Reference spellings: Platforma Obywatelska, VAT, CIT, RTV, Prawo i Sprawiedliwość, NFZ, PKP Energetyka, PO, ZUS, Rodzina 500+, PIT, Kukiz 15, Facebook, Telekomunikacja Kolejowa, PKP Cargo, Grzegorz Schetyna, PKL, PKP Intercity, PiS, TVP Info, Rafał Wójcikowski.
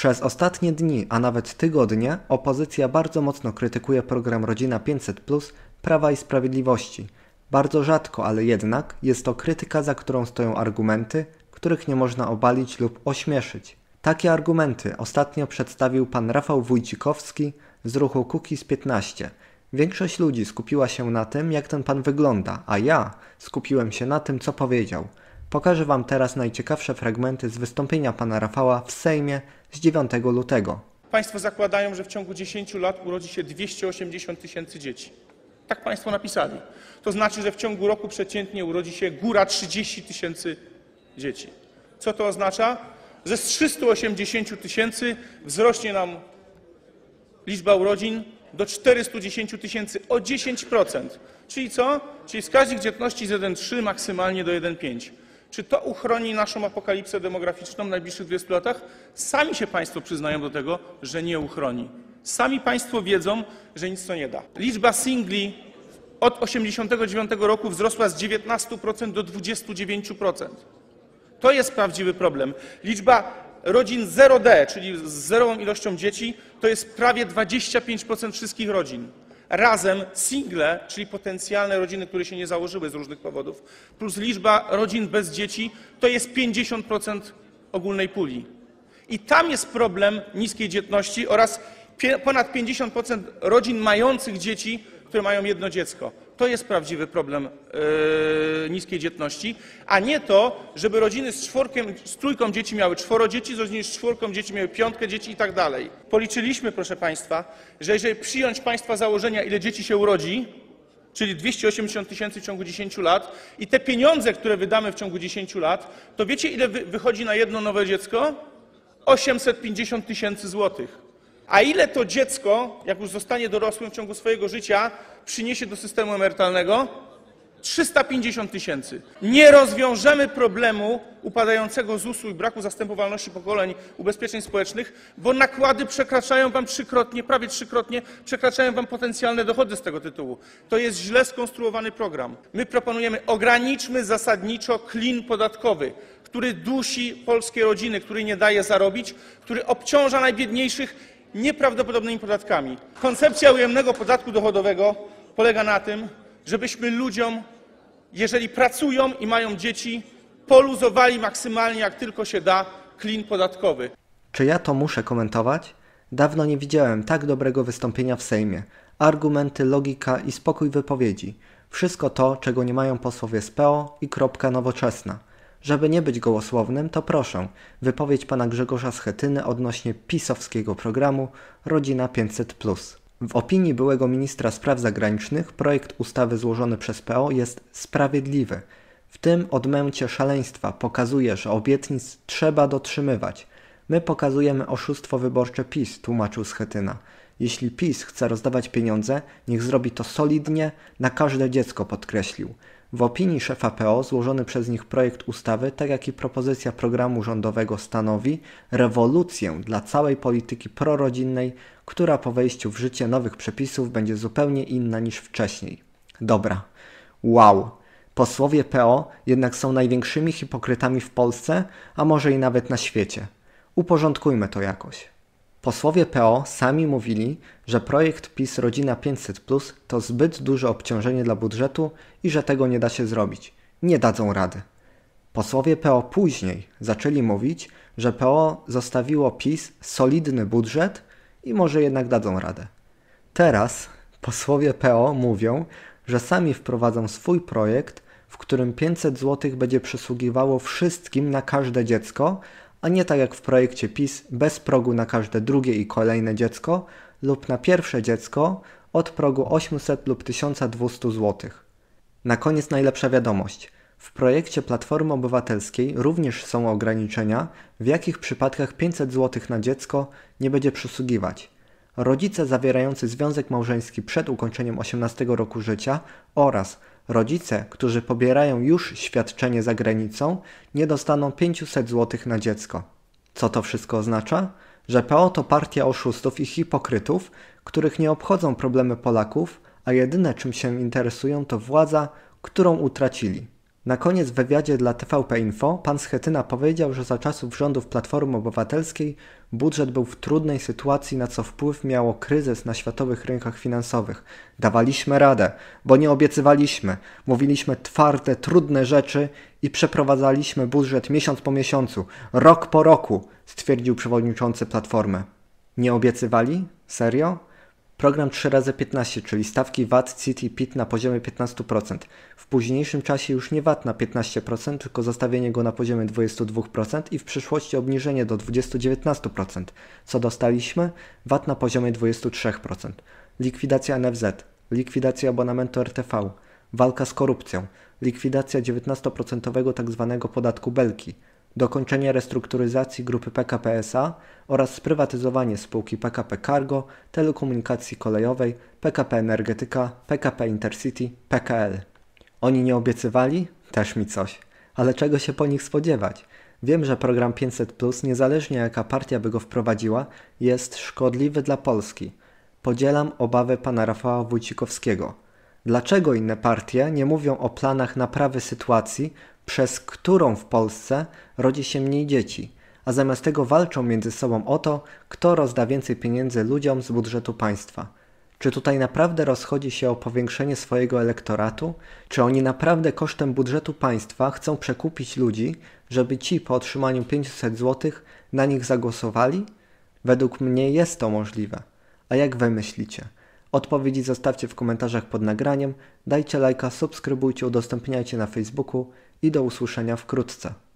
Przez ostatnie dni, a nawet tygodnie, opozycja bardzo mocno krytykuje program Rodzina 500+ Prawa i Sprawiedliwości. Bardzo rzadko, ale jednak, jest to krytyka, za którą stoją argumenty, których nie można obalić lub ośmieszyć. Takie argumenty ostatnio przedstawił pan Rafał Wójcikowski z ruchu Kukiz 15. Większość ludzi skupiła się na tym, jak ten pan wygląda, a ja skupiłem się na tym, co powiedział. Pokażę wam teraz najciekawsze fragmenty z wystąpienia pana Rafała w Sejmie z 9 lutego. Państwo zakładają, że w ciągu 10 lat urodzi się 280 tysięcy dzieci. Tak państwo napisali. To znaczy, że w ciągu roku przeciętnie urodzi się góra 30 tysięcy dzieci. Co to oznacza? Że z 380 tysięcy wzrośnie nam liczba urodzin do 410 tysięcy o 10%. Czyli co? Czyli wskaźnik dzietności z 1,3 maksymalnie do 1,5. Czy to uchroni naszą apokalipsę demograficzną w najbliższych 20 latach? Sami się państwo przyznają do tego, że nie uchroni. Sami państwo wiedzą, że nic to nie da. Liczba singli od 1989 roku wzrosła z 19% do 29%. To jest prawdziwy problem. Liczba rodzin 0D, czyli z zerową ilością dzieci, to jest prawie 25% wszystkich rodzin. Razem single, czyli potencjalne rodziny, które się nie założyły z różnych powodów, plus liczba rodzin bez dzieci, to jest 50% ogólnej puli. I tam jest problem niskiej dzietności oraz ponad 50% rodzin mających dzieci, które mają jedno dziecko. To jest prawdziwy problem niskiej dzietności, a nie to, żeby rodziny z trójką dzieci miały 4 dzieci, z rodziny z 4 dzieci miały 5 dzieci i tak dalej. Policzyliśmy, proszę państwa, że jeżeli przyjąć państwa założenia, ile dzieci się urodzi, czyli 280 tysięcy w ciągu 10 lat i te pieniądze, które wydamy w ciągu 10 lat, to wiecie, ile wychodzi na jedno nowe dziecko? 850 tysięcy złotych. A ile to dziecko, jak już zostanie dorosłym w ciągu swojego życia, przyniesie do systemu emerytalnego? 350 tysięcy. Nie rozwiążemy problemu upadającego ZUS-u i braku zastępowalności pokoleń ubezpieczeń społecznych, bo nakłady przekraczają wam trzykrotnie, prawie trzykrotnie, przekraczają wam potencjalne dochody z tego tytułu. To jest źle skonstruowany program. My proponujemy, ograniczmy zasadniczo klin podatkowy, który dusi polskie rodziny, który nie daje zarobić, który obciąża najbiedniejszych nieprawdopodobnymi podatkami. Koncepcja ujemnego podatku dochodowego polega na tym, żebyśmy ludziom, jeżeli pracują i mają dzieci, poluzowali maksymalnie, jak tylko się da, klin podatkowy. Czy ja to muszę komentować? Dawno nie widziałem tak dobrego wystąpienia w Sejmie. Argumenty, logika i spokój wypowiedzi. Wszystko to, czego nie mają posłowie z PO i kropka nowoczesna. Żeby nie być gołosłownym, to proszę, wypowiedź pana Grzegorza Schetyny odnośnie pisowskiego programu Rodzina 500+. W opinii byłego ministra spraw zagranicznych projekt ustawy złożony przez PO jest sprawiedliwy. W tym odmęcie szaleństwa pokazuje, że obietnic trzeba dotrzymywać. My pokazujemy oszustwo wyborcze PiS, tłumaczył Schetyna. Jeśli PiS chce rozdawać pieniądze, niech zrobi to solidnie, na każde dziecko, podkreślił. W opinii szefa PO złożony przez nich projekt ustawy, tak jak i propozycja programu rządowego, stanowi rewolucję dla całej polityki prorodzinnej, która po wejściu w życie nowych przepisów będzie zupełnie inna niż wcześniej. Dobra. Wow. Posłowie PO jednak są największymi hipokrytami w Polsce, a może i nawet na świecie. Uporządkujmy to jakoś. Posłowie PO sami mówili, że projekt PiS Rodzina 500+ to zbyt duże obciążenie dla budżetu i że tego nie da się zrobić. Nie dadzą rady. Posłowie PO później zaczęli mówić, że PO zostawiło PiS solidny budżet i może jednak dadzą radę. Teraz posłowie PO mówią, że sami wprowadzą swój projekt, w którym 500 zł będzie przysługiwało wszystkim na każde dziecko, a nie tak jak w projekcie PiS bez progu na każde drugie i kolejne dziecko lub na pierwsze dziecko od progu 800 lub 1200 zł. Na koniec najlepsza wiadomość. W projekcie Platformy Obywatelskiej również są ograniczenia, w jakich przypadkach 500 zł na dziecko nie będzie przysługiwać. Rodzice zawierający związek małżeński przed ukończeniem 18 roku życia oraz rodzice, którzy pobierają już świadczenie za granicą, nie dostaną 500 zł na dziecko. Co to wszystko oznacza? Że PO to partia oszustów i hipokrytów, których nie obchodzą problemy Polaków, a jedyne, czym się interesują, to władza, którą utracili. Na koniec w wywiadzie dla TVP Info pan Schetyna powiedział, że za czasów rządów Platformy Obywatelskiej budżet był w trudnej sytuacji, na co wpływ miało kryzys na światowych rynkach finansowych. Dawaliśmy radę, bo nie obiecywaliśmy, mówiliśmy twarde, trudne rzeczy i przeprowadzaliśmy budżet miesiąc po miesiącu, rok po roku, stwierdził przewodniczący Platformy. Nie obiecywali? Serio? Program 3x15, czyli stawki VAT, CIT i PIT na poziomie 15%. W późniejszym czasie już nie VAT na 15%, tylko zostawienie go na poziomie 22% i w przyszłości obniżenie do 20-19%. Co dostaliśmy? VAT na poziomie 23%. Likwidacja NFZ, likwidacja abonamentu RTV, walka z korupcją, likwidacja 19% tzw. podatku Belki, dokończenie restrukturyzacji grupy PKP SA oraz sprywatyzowanie spółki PKP Cargo, Telekomunikacji Kolejowej, PKP Energetyka, PKP Intercity, PKL. Oni nie obiecywali? Też mi coś. Ale czego się po nich spodziewać? Wiem, że program 500+, niezależnie jaka partia by go wprowadziła, jest szkodliwy dla Polski. Podzielam obawy pana Rafała Wójcikowskiego. Dlaczego inne partie nie mówią o planach naprawy sytuacji, przez którą w Polsce rodzi się mniej dzieci, a zamiast tego walczą między sobą o to, kto rozda więcej pieniędzy ludziom z budżetu państwa? Czy tutaj naprawdę rozchodzi się o powiększenie swojego elektoratu? Czy oni naprawdę kosztem budżetu państwa chcą przekupić ludzi, żeby ci po otrzymaniu 500 zł na nich zagłosowali? Według mnie jest to możliwe. A jak wy myślicie? Odpowiedzi zostawcie w komentarzach pod nagraniem, dajcie lajka, subskrybujcie, udostępniajcie na Facebooku i do usłyszenia wkrótce.